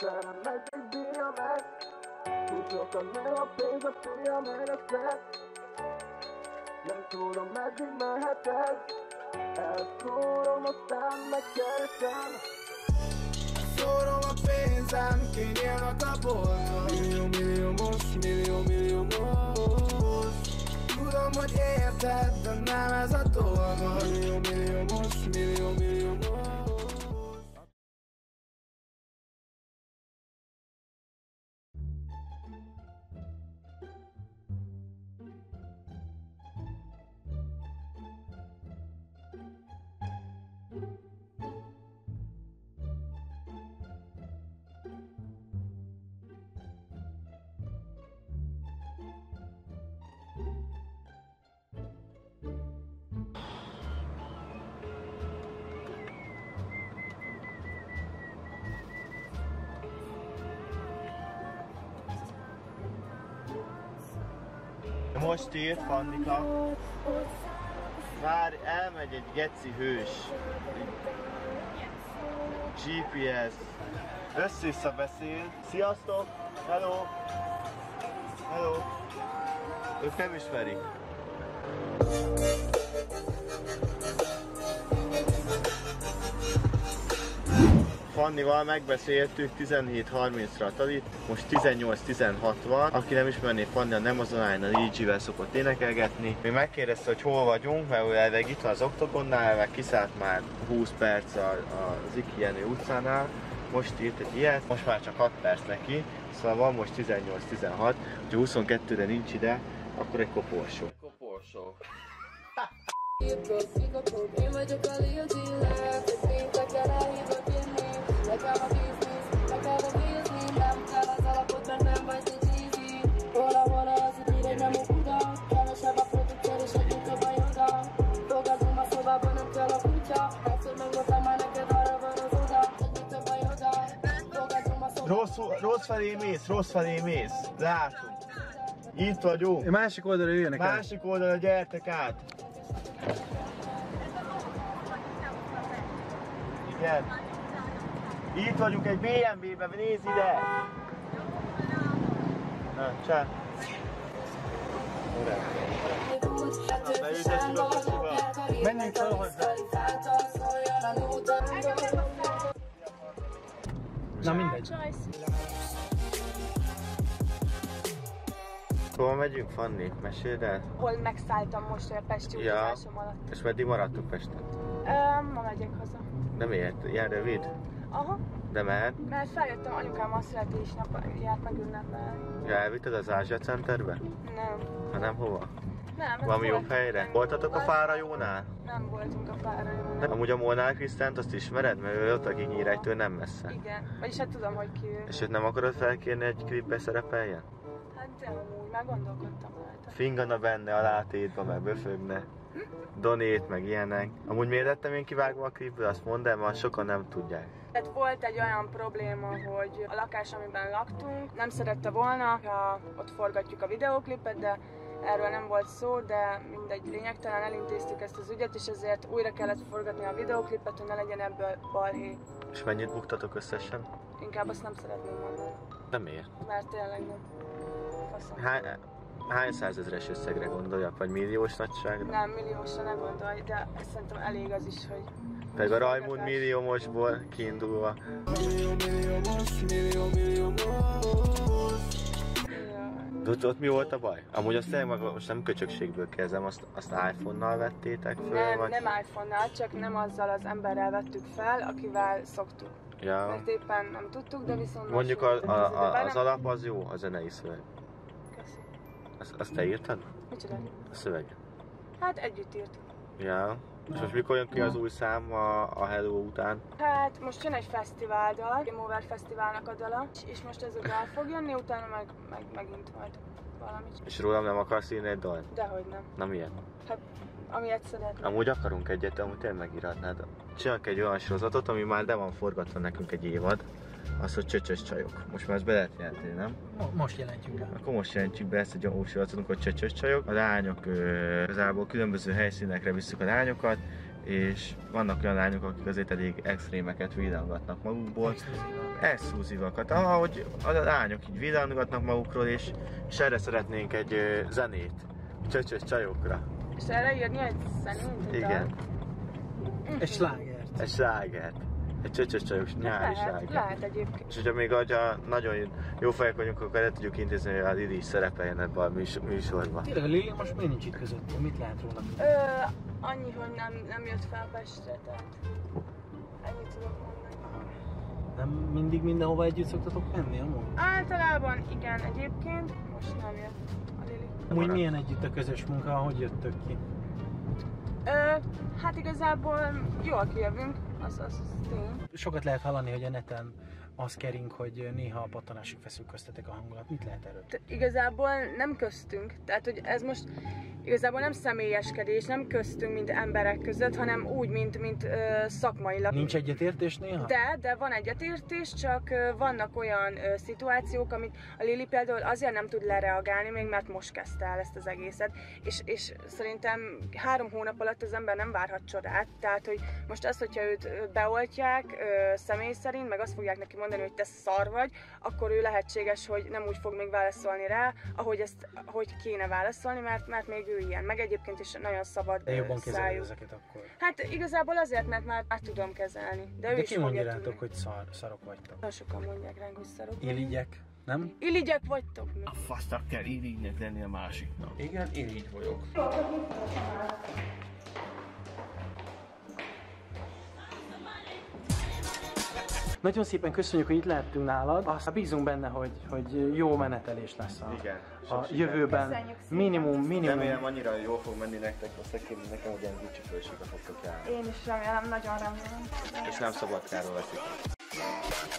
Szerelem egy díjamet, túl sokan meg a pénz a fia meneknek. Nem tudom meddig mehet ez, elszórom aztán megkeresem. Szórom a pénzem, kinyílnak a boltok. Millió most tudom, hogy érted, de nem ez a dolgod. Millió most Most írt Fannika, várj, elmegy egy geci hős, GPS, össze-vissza beszél, sziasztok, hello, ők nem ismerik. Fannival megbeszéltük 17:30-ra talit, most 18:16 van. Aki nem ismerné Fanni, nem azon állna, Luigi-vel szokott énekelgetni. Még megkérdezte, hogy hol vagyunk, mert elveg itt van az Oktogonnál, meg kiszállt már 20 perc az Iki Jenő utcánál. Most írt egy ilyet, most már csak 6 perc neki, szóval van most 18:16, hogyha 22-re nincs ide, akkor egy koporsó. Koporsó. Rossz felé mész, látunk. Itt vagyunk. A másik oldalra jöjjenek át. Másik oldalra gyertek át. Igen. Itt vagyunk egy BMW-ben, nézd ide! Na, csá! Beültessük a kocsiba! Menjünk fel hozzá! Na mindegy! Hol megyünk, Fanni? Meséld el! Hol megszálltam most a pesti utazásom alatt. És meddig maradtunk Pesten? Ma megyek haza. De miért? Jár rövid? Aha. De mert? Mert feljöttem anyukám a születésnap, járt meg ünnepelni. Ja, elvitted az Ázsia Centerbe? Nem. Nem hova? Nem. Valami jobb helyre? Voltatok a Fárajónál? Nem voltunk a Fárajónál. Amúgy a Molnárkrisztiánt azt ismered? Mert ő ott a Nyíregytől nem messze. Igen. Vagyis hát tudom, hogy ki ő. És őt nem akarod felkérni, egy klipbe szerepeljen? Hát de amúgy, már gondolkodtam rajta. Fingana benne a látétba, meg böfögne. Donét, meg ilyenek. Amúgy miért lettem én kivágva a klipből, azt mondd el, mert sokan nem tudják. Tehát volt egy olyan probléma, hogy a lakás, amiben laktunk, nem szerette volna, ha ott forgatjuk a videóklipet, de erről nem volt szó, de mindegy, lényegtelen, elintéztük ezt az ügyet, és ezért újra kellett forgatni a videóklipet, hogy ne legyen ebből balhé. És mennyit buktatok összesen? Inkább azt nem szeretném mondani. De miért? Mert tényleg nem. Hány százezres összegre gondoljak, vagy milliós nagyságra? Nem, milliósra ne gondolj, de szerintem elég az is, hogy... Pedig a Rajmund milliómosból kiindulva. Ott mi volt a baj? Amúgy azt tényleg most nem köcsökségből kezdem, azt iPhone-nal vettétek föl? Nem iPhone-nal, csak nem azzal az emberrel vettük fel, akivel szoktuk. Ja. Mert éppen nem tudtuk, de viszont... Mondjuk az alap az jó, a zenei szöveg. Azt te írtad? Micsoda? A szöveget. Hát együtt írtuk. Ja. És most mikor jön ki az új szám a Hello után? Hát most jön egy fesztivál dal, Game Over Fesztiválnak a dala, és most ez a dal fog jönni, utána meg megint majd valamit. És rólam nem akarsz írni egy dal? Dehogy nem. Na milyen? Hát, amilyet szeretnél. Amúgy akarunk egyet, amúgy tényleg megírhatnád. Csinálok egy olyan sorozatot, ami már le van forgatva nekünk egy évad. Az, hogy csöcsös csajok. Most már ezt be lehet jelenteni, nem? Most jelentjük be. Akkor most jelentjük be ezt egy ósorozatunk, hogy csöcsös csajok. A lányok, igazából különböző helyszínekre visszük a lányokat, és vannak olyan lányok, akik azért elég extrémeket villangatnak magukból. Exkluzívakat, ahogy a lányok így villangatnak magukról, és erre szeretnénk egy zenét, csöcsös csajokra. És erre írni egy zenét? Igen. Egy slágert. Egy slágert. Egy csöcsös csajos nyári slágert. Lehet egyébként. És hogyha még ha nagyon jó fejek vagyunk, akkor el tudjuk intézni, hogy a Lili is szerepeljen ebben a műsorban. Tényleg a Lili most még nincs itt között. Mit lehet róla? Annyi, hogy nem jött fel Pestre, tehát ennyit tudok mondani. Nem mindig mindenhova együtt szoktatok menni amúgy? Általában igen, egyébként most nem jött a Lili. Amúgy milyen együtt a közös munka, ahogy jöttök ki? Hát igazából jól kijövünk, az tény. Sokat lehet hallani, hogy a neten az kering, hogy néha a pattanásig feszül köztetek a hangulat. Mit lehet erről? Igazából nem köztünk, tehát hogy ez most igazából nem személyeskedés, nem köztünk, mint emberek között, hanem úgy, mint szakmailag. Nincs egyetértés néha? De van egyetértés, csak vannak olyan szituációk, amit a Lili például azért nem tud lereagálni, még mert most kezdte el ezt az egészet. És szerintem 3 hónap alatt az ember nem várhat csodát, tehát hogy most az, hogyha őt beoltják személy szerint, meg azt fogják neki mondani, hogy te szar vagy, akkor ő lehetséges, hogy nem úgy fog még válaszolni rá, ahogy ezt, hogy kéne válaszolni, mert még ő ilyen. Meg egyébként is nagyon szabad. De jobban kezelni ezeket akkor? Hát igazából azért, mert már tudom kezelni. De ő ki mondja rátok, hogy szarok vagytok? Nagyon sokan mondják ránk, hogy szarok. Irigyek, nem? Irigyek vagytok mi? A fasznak kell irigynek lenni a másiknak. Igen, irigy vagyok. Nagyon szépen köszönjük, hogy itt lehettünk nálad. Azt bízunk benne, hogy jó menetelés lesz a jövőben. Minimum. Remélem annyira jól fog menni nektek, azt kérni nekem, hogy ilyen gyűjtsük fogtok járni. Én is remélem, nagyon remélem. És nem szabad káról veszik.